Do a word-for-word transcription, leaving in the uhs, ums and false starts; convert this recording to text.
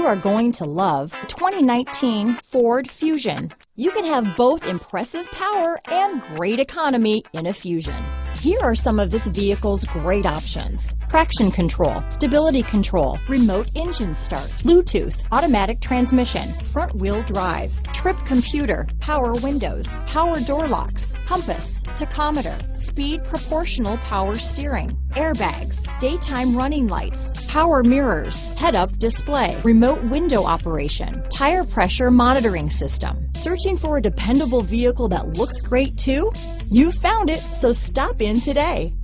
you are going to love the twenty nineteen Ford Fusion. You can have both impressive power and great economy in a Fusion. Here are some of this vehicle's great options: traction control, stability control, remote engine start, Bluetooth, automatic transmission, front wheel drive, trip computer, power windows, power door locks, compass, tachometer, speed proportional power steering, airbags, daytime running lights, power mirrors, head-up display, remote window operation, tire pressure monitoring system. Searching for a dependable vehicle that looks great too? You found it, so stop in today.